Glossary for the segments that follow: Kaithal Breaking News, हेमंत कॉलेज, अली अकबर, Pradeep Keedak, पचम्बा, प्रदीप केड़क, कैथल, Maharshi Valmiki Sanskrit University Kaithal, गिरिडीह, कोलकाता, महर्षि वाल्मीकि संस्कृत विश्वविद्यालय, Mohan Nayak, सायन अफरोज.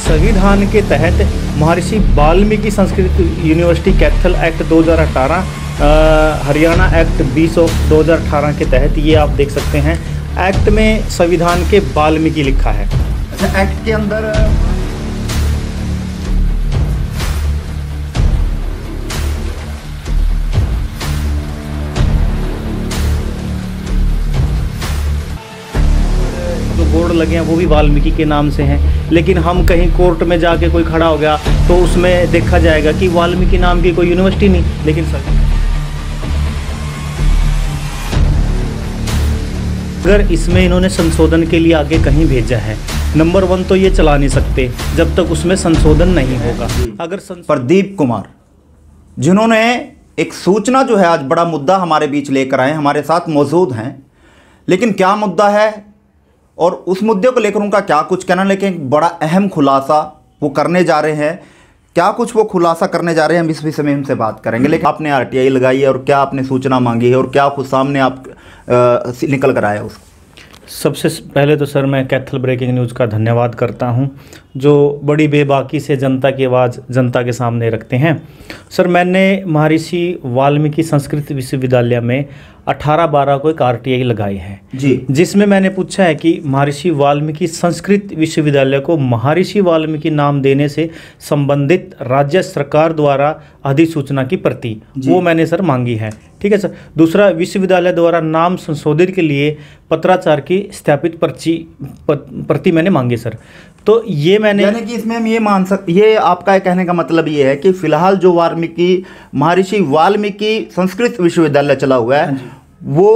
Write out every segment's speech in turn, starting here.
संविधान के तहत Maharshi Valmiki Sanskrit university कैथल act 2018 Haryana act 20/2018 के तहत ये आप देख सकते हैं एक्ट में संविधान के वाल्मीकि लिखा है। अच्छा, एक्ट के अंदर बोर्ड लगे हैं वो भी वाल्मीकि के नाम से हैं, लेकिन हम कहीं कोर्ट में जाके कोई खड़ा हो गया तो उसमें देखा जाएगा कि वाल्मीकि नाम की कोई यूनिवर्सिटी नहीं। लेकिन सर अगर इसमें इन्होंने संशोधन के लिए आगे कहीं भेजा है नंबर 1 तो ये चला नहीं सकते जब तक उसमें संशोधन नहीं होगा। अगर प्रदीप कुमार जिन्होंने एक सूचना जो है आज बड़ा मुद्दा हमारे बीच लेकर आए, हमारे साथ मौजूद हैं, लेकिन क्या मुद्दा है और उस मुद्दे को लेकर उनका क्या कुछ कहना, लेकिन बड़ा अहम खुलासा वो करने जा रहे हैं। क्या कुछ वो खुलासा करने जा रहे हैं हम इस विषय में उनसे बात करेंगे। लेकिन आपने RTI लगाई है और क्या आपने सूचना मांगी है और क्या खुद सामने आप निकल कर आए उसको। सबसे पहले तो सर मैं कैथल ब्रेकिंग न्यूज़ का धन्यवाद करता हूं जो बड़ी बेबाकी से जनता की आवाज़ जनता के सामने रखते हैं। सर मैंने महर्षि वाल्मीकि संस्कृत विश्वविद्यालय में 18/12 को एक RTI लगाई है जी, जिसमें मैंने पूछा है कि महर्षि वाल्मीकि संस्कृत विश्वविद्यालय को महर्षि वाल्मीकि नाम देने से संबंधित राज्य सरकार द्वारा अधिसूचना की प्रति, वो मैंने सर मांगी है। ठीक है सर। दूसरा, विश्वविद्यालय द्वारा नाम संशोधन के लिए पत्राचार की स्थापित प्रति मैंने मांगी सर। तो ये मैंने यानी कि इसमें हम ये मान सकते, ये आपका कहने का मतलब ये है कि फिलहाल जो वाल्मीकि महर्षि वाल्मीकि संस्कृत विश्वविद्यालय चला हुआ है वो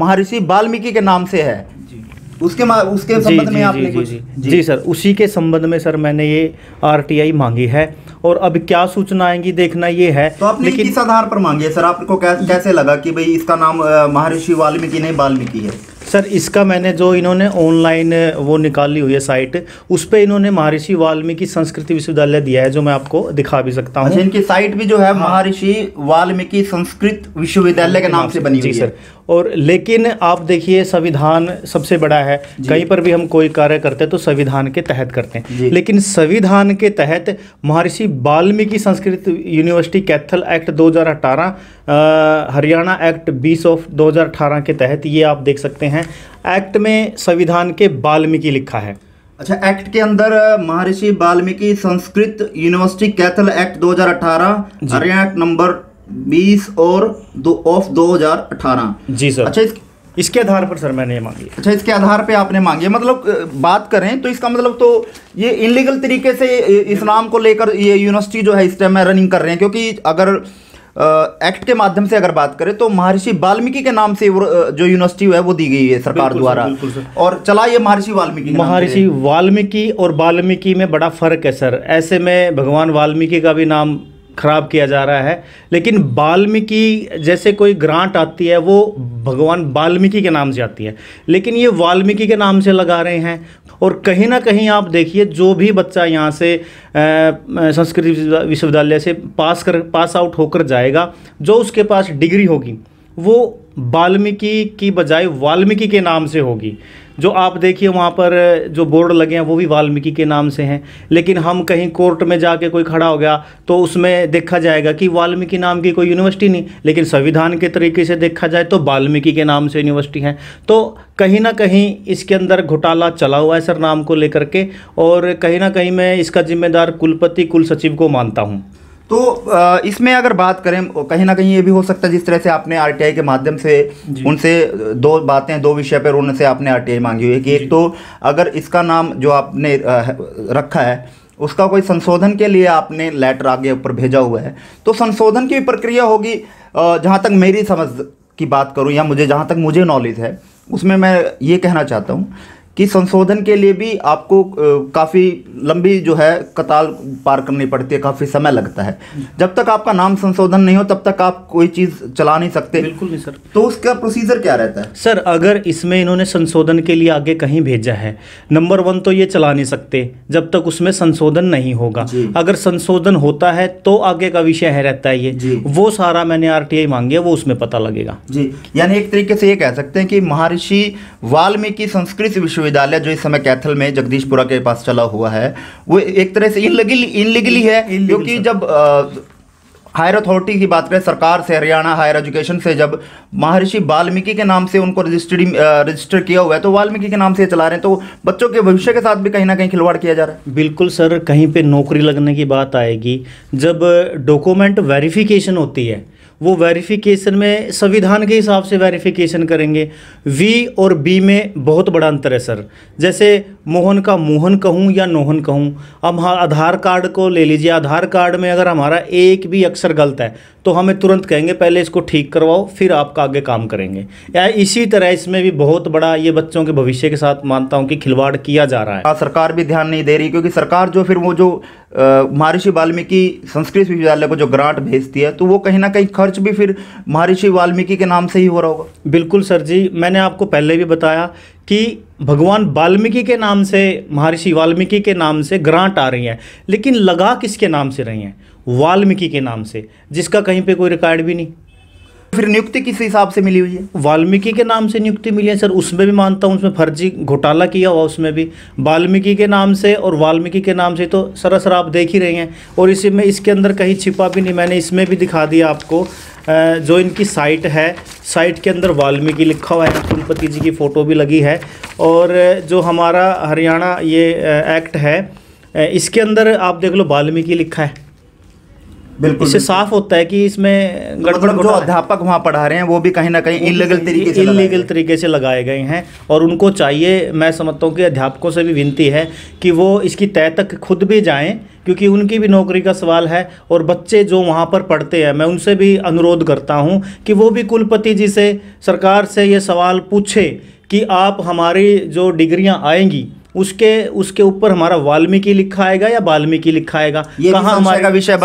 महर्षि वाल्मीकि के नाम से है जी। उसके संबंध में आपने जी सर उसी के संबंध में सर मैंने ये RTI मांगी है और अब क्या सूचना आएंगी देखना ये है। तो आपने किस आधार पर मांगी है सर, आपको कैसे लगा कि भाई इसका नाम महर्षि वाल्मीकि नहीं वाल्मीकि है। सर इसका मैंने जो इन्होंने ऑनलाइन वो निकाली हुई है साइट, उस पे इन्होंने महर्षि वाल्मीकि संस्कृत विश्वविद्यालय दिया है जो मैं आपको दिखा भी सकता हूँ। इनकी साइट भी जो है महर्षि वाल्मीकि संस्कृत विश्वविद्यालय के नाम से बनी हुई है सर। और लेकिन आप देखिए संविधान सबसे बड़ा है, कहीं पर भी हम कोई कार्य करते हैं तो संविधान के तहत करते हैं, लेकिन संविधान के तहत Maharshi Valmiki Sanskrit university कैथल act 2018 Haryana act 20/2018 के तहत ये आप देख सकते हैं एक्ट में संविधान के वाल्मीकि लिखा है। अच्छा, एक्ट के अंदर Maharshi Valmiki Sanskrit university कैथल act 2018 Haryana act number 20/2018 ji sir. अच्छा, इसके आधार पर सर मैंने ये मांगी। अच्छा, इसके आधार पे आपने मांगी, मतलब बात करें तो इसका मतलब तो ये इनलीगल तरीके से इस नाम को लेकर ये यूनिवर्सिटी जो है इस टाइम में रनिंग कर रहे हैं, क्योंकि अगर एक्ट के माध्यम से अगर बात करें तो महर्षि वाल्मीकि के नाम से जो यूनिवर्सिटी है वो दी गई है सरकार द्वारा और चला ये महर्षि वाल्मीकि और वाल्मीकि में बड़ा फर्क है सर। ऐसे में भगवान वाल्मीकि का भी नाम खराब किया जा रहा है, लेकिन वाल्मीकि जैसे कोई ग्रांट आती है वो भगवान वाल्मीकि के नाम से आती है, लेकिन ये वाल्मीकि के नाम से लगा रहे हैं। और कहीं ना कहीं आप देखिए जो भी बच्चा यहाँ से संस्कृत विश्वविद्यालय से पास आउट होकर जाएगा, जो उसके पास डिग्री होगी वो वाल्मीकि की बजाय वाल्मीकि के नाम से होगी। जो आप देखिए वहाँ पर जो बोर्ड लगे हैं वो भी वाल्मीकि के नाम से हैं, लेकिन हम कहीं कोर्ट में जाके कोई खड़ा हो गया तो उसमें देखा जाएगा कि वाल्मीकि नाम की कोई यूनिवर्सिटी नहीं, लेकिन संविधान के तरीके से देखा जाए तो वाल्मीकि के नाम से यूनिवर्सिटी है। तो कहीं ना कहीं इसके अंदर घोटाला चला हुआ है सर नाम को लेकर के, और कहीं ना कहीं मैं इसका जिम्मेदार कुलपति कुल सचिव को मानता हूँ। तो इसमें अगर बात करें कहीं ना कहीं ये भी हो सकता है जिस तरह से आपने RTI के माध्यम से उनसे दो बातें दो विषय पर उनसे आपने RTI मांगी हुई है कि एक तो अगर इसका नाम जो आपने रखा है उसका कोई संशोधन के लिए आपने लेटर आगे ऊपर भेजा हुआ है तो संशोधन की प्रक्रिया होगी। जहाँ तक मेरी समझ की बात करूँ या मुझे जहाँ तक मुझे नॉलेज है उसमें मैं ये कहना चाहता हूँ कि संशोधन के लिए भी आपको काफ़ी लंबी जो है कतार पार करनी पड़ती है, काफ़ी समय लगता है। जब तक आपका नाम संशोधन नहीं हो तब तक आप कोई चीज़ चला नहीं सकते। बिल्कुल नहीं सर। तो उसका प्रोसीजर क्या रहता है सर। अगर इसमें इन्होंने संशोधन के लिए आगे कहीं भेजा है नंबर 1 तो ये चला नहीं सकते जब तक उसमें संशोधन नहीं होगा, अगर संशोधन होता है तो आगे का विषय है रहता है ये, वो सारा मैंने RTI मांगी है वो उसमें पता लगेगा जी। यानी एक तरीके से ये कह सकते हैं कि महर्षि वाल्मीकि संस्कृत विश्व विश्वविद्यालय जो इस समय कैथल में जगदीशपुरा के पास चला हुआ है वो एक तरह से इनलीगली है, क्योंकि जब हायर अथॉरिटी की बात करें, सरकार से, हरियाणा हायर एजुकेशन से जब महर्षि वाल्मीकि के नाम से उनको रजिस्टर किया हुआ है तो वाल्मीकि के नाम से चला रहे हैं, तो बच्चों के भविष्य के साथ भी कहीं ना कहीं खिलवाड़ किया जा रहा है। बिल्कुल सर, कहीं पे नौकरी लगने की बात आएगी। जब डॉक्यूमेंट वेरिफिकेशन होती है वो वेरिफिकेशन में संविधान के हिसाब से वेरिफिकेशन करेंगे। वी और बी में बहुत बड़ा अंतर है सर। जैसे मोहन का मोहन कहूँ या नोहन कहूँ, अब हाँ आधार कार्ड को ले लीजिए, आधार कार्ड में अगर हमारा एक भी अक्षर गलत है तो हमें तुरंत कहेंगे पहले इसको ठीक करवाओ फिर आपका आगे काम करेंगे। या इसी तरह इसमें भी बहुत बड़ा ये बच्चों के भविष्य के साथ मानता हूँ कि खिलवाड़ किया जा रहा है। सरकार भी ध्यान नहीं दे रही, क्योंकि सरकार जो फिर वो जो महर्षि वाल्मीकि संस्कृत विश्वविद्यालय को जो ग्रांट भेजती है तो वो कहीं ना कहीं खर्च भी फिर महर्षि वाल्मीकि के नाम से ही हो रहा होगा। बिल्कुल सर जी, मैंने आपको पहले भी बताया कि भगवान वाल्मीकि के नाम से, महर्षि वाल्मीकि के नाम से ग्रांट आ रही है, लेकिन लगा किसके नाम से रही हैं? वाल्मीकि के नाम से, जिसका कहीं पे कोई रिकॉर्ड भी नहीं। फिर नियुक्ति किस हिसाब से मिली हुई है? वाल्मीकि के नाम से नियुक्ति मिली है सर, उसमें भी मानता हूँ उसमें फर्जी घोटाला किया हुआ, उसमें भी वाल्मीकि के नाम से और वाल्मीकि के नाम से तो सरासर आप देख ही रहे हैं। और इसी में इसके अंदर कहीं छिपा भी नहीं, मैंने इसमें भी दिखा दिया आपको जो इनकी साइट है, साइट के अंदर वाल्मीकि लिखा हुआ है, कुलपति जी की फ़ोटो भी लगी है। और जो हमारा हरियाणा ये एक्ट है इसके अंदर आप देख लो वाल्मीकि लिखा है। बिल्कुल इससे साफ होता है कि इसमें मतलब जो अध्यापक वहाँ पढ़ा रहे हैं वो भी कहीं ना कहीं इलीगल तरीके से लगाए गए हैं। और उनको चाहिए, मैं समझता हूँ कि अध्यापकों से भी विनती है कि वो इसकी तय तक खुद भी जाएं, क्योंकि उनकी भी नौकरी का सवाल है। और बच्चे जो वहाँ पर पढ़ते हैं, मैं उनसे भी अनुरोध करता हूँ कि वो भी कुलपति जी से, सरकार से ये सवाल पूछे कि आप हमारी जो डिग्रियाँ आएंगी उसके ऊपर हमारा वाल्मीकि लिखा आएगा या वाल्मीकि लिखा आएगा, कहाँ हमारे विषय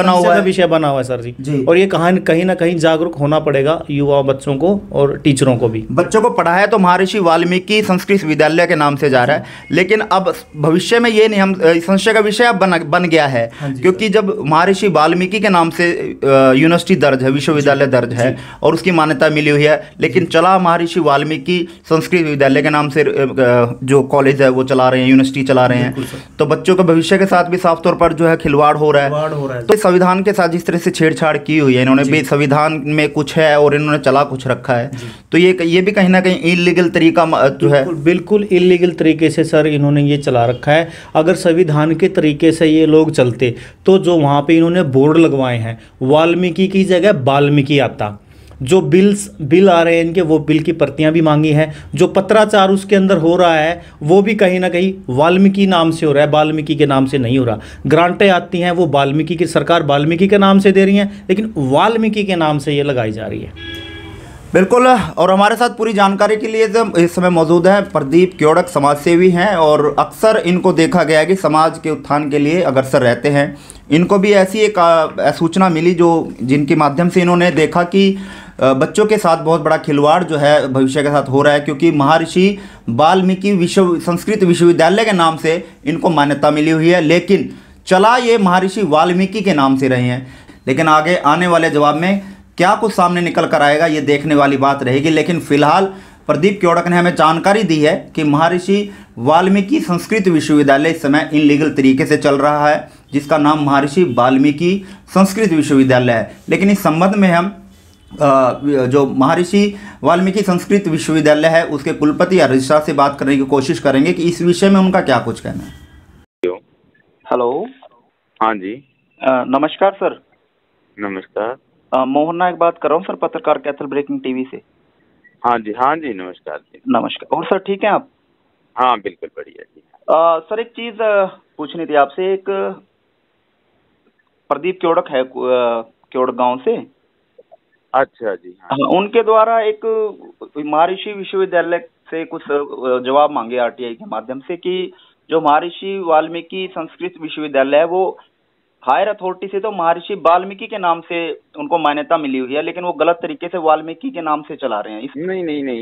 बना हुआ है सर जी। और ये कहीं ना कहीं जागरूक होना पड़ेगा युवा बच्चों को और टीचरों को भी। बच्चों को पढ़ाया तो महर्षि वाल्मीकि संस्कृत विद्यालय के नाम से जा रहा है, लेकिन अब भविष्य में ये नहीं, हम संशय का विषय अब बन गया है, क्योंकि जब महर्षि वाल्मीकि के नाम से यूनिवर्सिटी दर्ज है, विश्वविद्यालय दर्ज है और उसकी मान्यता मिली हुई है, लेकिन चला महर्षि वाल्मीकि संस्कृत विद्यालय के नाम से जो कॉलेज है वो चला यूनिवर्सिटी चला रहे हैं। तो बच्चों के भविष्य के साथ भी साफ तौर पर जो है खिलवाड़ हो रहा है। तो संविधान के साथ जिस तरह से छेड़छाड़ की हुई है इन्होंने, भी संविधान में कुछ है और इन्होंने चला कुछ रखा है, तो ये भी कहीं ना कहीं इलीगल तरीका जो है। बिल्कुल इलीगल तरीके से सर इन्होंने ये चला रखा है। अगर संविधान के तरीके से ये लोग चलते तो जो वहाँ पे इन्होंने बोर्ड लगवाए हैं वाल्मीकि की जगह वाल्मीकि आता, जो बिल आ रहे हैं इनके वो बिल की प्रतियां भी मांगी हैं, जो पत्राचार उसके अंदर हो रहा है वो भी कहीं ना कहीं वाल्मीकि नाम से हो रहा है, वाल्मीकि के नाम से नहीं हो रहा। ग्रांटें आती हैं वो वाल्मीकि की, सरकार वाल्मीकि के नाम से दे रही है लेकिन वाल्मीकि के नाम से ये लगाई जा रही है। बिल्कुल, और हमारे साथ पूरी जानकारी के लिए इस समय मौजूद हैं प्रदीप केड़क, समाजसेवी हैं और अक्सर इनको देखा गया है कि समाज के उत्थान के लिए अग्रसर रहते हैं। इनको भी ऐसी एक सूचना मिली जो जिनके माध्यम से इन्होंने देखा कि बच्चों के साथ बहुत बड़ा खिलवाड़ जो है भविष्य के साथ हो रहा है, क्योंकि महर्षि वाल्मीकि संस्कृत विश्वविद्यालय के नाम से इनको मान्यता मिली हुई है, लेकिन चला ये महर्षि वाल्मीकि के नाम से रहे हैं। लेकिन आगे आने वाले जवाब में क्या कुछ सामने निकल कर आएगा ये देखने वाली बात रहेगी, लेकिन फिलहाल प्रदीप केड़क ने हमें जानकारी दी है कि महर्षि वाल्मीकि संस्कृत विश्वविद्यालय इस समय इनलीगल तरीके से चल रहा है, जिसका नाम महर्षि वाल्मीकि संस्कृत विश्वविद्यालय है। लेकिन इस संबंध में हम जो महर्षि वाल्मीकि संस्कृत विश्वविद्यालय है उसके कुलपति या रजिस्ट्रार से बात करने की कोशिश करेंगे कि इस विषय में उनका क्या कुछ कहना है। हेलो, हाँ जी, नमस्कार सर। नमस्कार, मोहन नायक बात कर रहा हूँ सर, पत्रकार कैथल ब्रेकिंग टीवी से। हाँ जी नमस्कार जी। नमस्कार, और सर ठीक हैं आप? हाँ बिल्कुल बढ़िया जी। सर एक चीज़ पूछनी थी आपसे। एक प्रदीप केड़क है केड़क गांव से। अच्छा जी। हाँ। उनके द्वारा एक महर्षि विश्वविद्यालय से कुछ जवाब मांगे आरटीआई के माध्यम से कि जो महर्षि वाल्मीकि संस्कृत विश्वविद्यालय है वो हायर अथॉरिटी से तो महर्षि वाल्मीकि के नाम से उनको मान्यता मिली हुई है, लेकिन वो गलत तरीके से वाल्मीकि के नाम से चला रहे हैं। नहीं,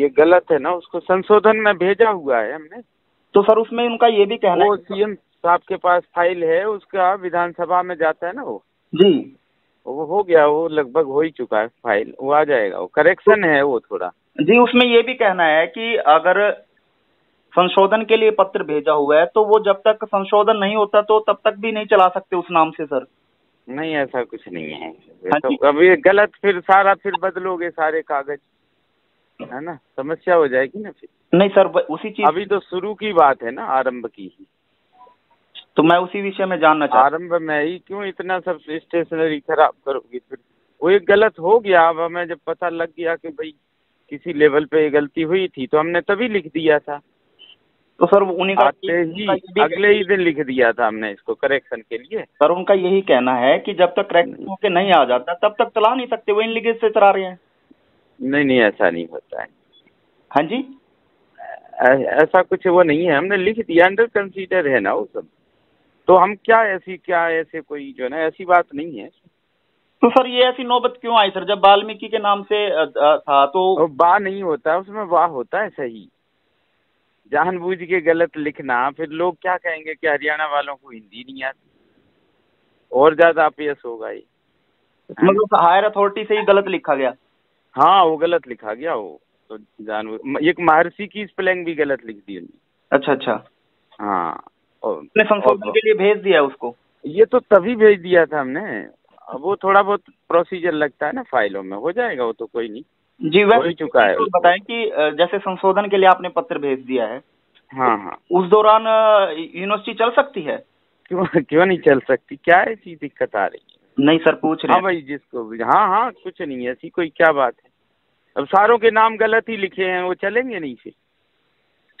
ये गलत है ना, उसको संशोधन में भेजा हुआ है हमने। तो सर उसमें उनका ये भी कहना है, सीएम साहब के पास फाइल है, उसका विधानसभा में जाता है ना वो जी, वो हो गया, वो लगभग हो ही चुका है, फाइल वो आ जाएगा, वो करेक्शन है वो थोड़ा जी। उसमें ये भी कहना है कि अगर संशोधन के लिए पत्र भेजा हुआ है, तो वो जब तक संशोधन नहीं होता तो तब तक भी नहीं चला सकते उस नाम से सर? नहीं, ऐसा कुछ नहीं है। तो अभी गलत फिर सारा फिर बदलोगे सारे कागज, है ना, समस्या हो जाएगी ना फिर। नहीं सर, उसी चीज अभी तो शुरू की बात है ना, आरंभ की ही। तो मैं उसी विषय में जानना चाहता हूँ, आरंभ में ही क्यों इतना सब स्टेशनरी खराब करोगे? फिर वो एक गलत हो गया। अब हमें जब पता लग गया कि भाई किसी लेवल पे गलती हुई थी तो हमने तभी लिख दिया था। तो सर उन्हीं का अगले ही दिन लिख दिया था हमने इसको करेक्शन के लिए। सर उनका यही कहना है कि जब तक करेक्शन होके नहीं आ जाता तब तक चला नहीं सकते, वो इन लीगेज से चला रहे हैं। नहीं नहीं, ऐसा नहीं होता है। हाँ जी, ऐसा कुछ वो नहीं है, हमने लिख दिया, अंडर कंसीडर है ना वो सब। तो हम क्या ऐसे कोई जो है ना ऐसी बात नहीं है। तो सर ये ऐसी नौबत क्यों आई सर, जब वाल्मीकि के नाम से था तो वाह नहीं होता उसमें, वाह होता है सही। जानबूझ के गलत लिखना, फिर लोग क्या कहेंगे कि हरियाणा वालों को हिंदी नहीं आती, और ज्यादा अपीएस होगा ये। मतलब हायर अथॉरिटी से ही गलत लिखा गया? हाँ, वो गलत लिखा गया, वो तो जानबूझ। एक महर्षि की स्पेलिंग भी गलत लिख दी। अच्छा अच्छा, हाँ, संशोधन के लिए भेज दिया उसको। ये तो तभी भेज दिया था हमने। अब वो थोड़ा बहुत प्रोसीजर लगता है ना फाइलों में, हो जाएगा वो तो, कोई नहीं जी। वैसे चुका है, बताएं कि जैसे संशोधन के लिए आपने पत्र भेज दिया है, हाँ हाँ, उस दौरान यूनिवर्सिटी चल सकती है? क्यों नहीं चल सकती, क्या ऐसी दिक्कत आ रही है? नहीं सर, पूछ रहे हैं। हाँ भाई, जिसको भी, हाँ हाँ, कुछ नहीं है ऐसी कोई, क्या बात है। अब सारों के नाम गलत ही लिखे हैं, वो चलेंगे नहीं फिर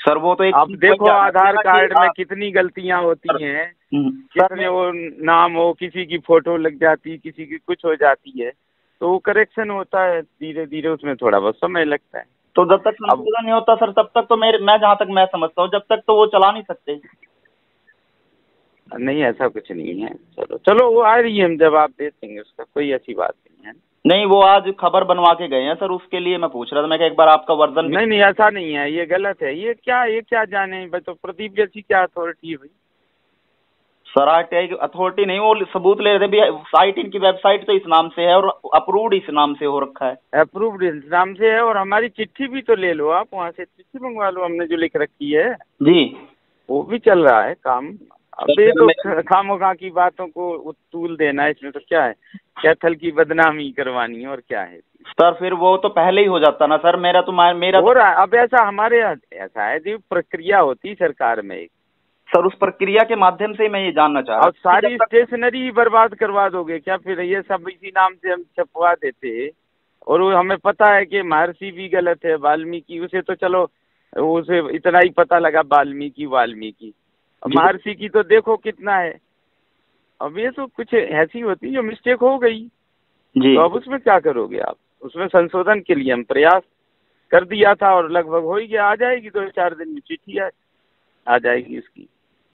सर? वो तो आप देखो आधार कार्ड में कितनी गलतियां होती हैं, कितने वो नाम हो, किसी की फोटो लग जाती, किसी की कुछ हो जाती है, तो वो करेक्शन होता है धीरे धीरे, उसमें थोड़ा बहुत समय लगता है। तो जब तक संशोधन नहीं होता सर तब तक तो मैं जहाँ तक मैं समझता हूँ, जब तक तो वो चला नहीं सकते। नहीं, ऐसा कुछ नहीं है। चलो चलो, वो आ रही है, हम जवाब दे देंगे उसका, कोई ऐसी बात नहीं है। नहीं, वो आज खबर बनवा के गए हैं सर, उसके लिए मैं पूछ रहा था, मैं कहा एक बार आपका वर्जन। नहीं नहीं, ऐसा नहीं है, ये गलत है। ये क्या जाने तो प्रदीप जैसी क्या अथॉरिटी है भाई सर? आईटीआई की अथॉरिटी नहीं, वो सबूत ले रहे थे। आईटीआई की वेबसाइट तो इस नाम से है और अप्रूव्ड इस नाम से हो रखा है, अप्रूव्ड इस नाम से है। और हमारी चिट्ठी भी तो ले लो आप, वहाँ से चिट्ठी मंगवा लो, हमने जो लिख रखी है जी, वो भी चल रहा है काम। अब ये तो खामोखा की बातों को तूल देना, इसमें तो क्या है, कैथल की बदनामी करवानी है और क्या है सर? फिर वो तो पहले ही हो जाता ना सर। मेरा तो हो रहा है अब ऐसा, हमारे ऐसा है जी, प्रक्रिया होती सरकार में सर, उस प्रक्रिया के माध्यम से मैं ये जानना चाह रहा हूँ। सारी स्टेशनरी ही बर्बाद करवा दोगे क्या फिर? ये सब इसी नाम से हम छपवा देते, और वो हमें पता है कि महर्षि भी गलत है, वाल्मीकि, उसे तो चलो उसे इतना ही पता लगा, वाल्मीकि महर्षि की तो देखो कितना है। अब ये तो कुछ ऐसी होती जो मिस्टेक हो गई जी, तो अब उसमें क्या करोगे आप? उसमें संशोधन के लिए हम प्रयास कर दिया था और लगभग हो ही गया, आ जाएगी 2-4 दिन में चिट्ठी आ जाएगी इसकी।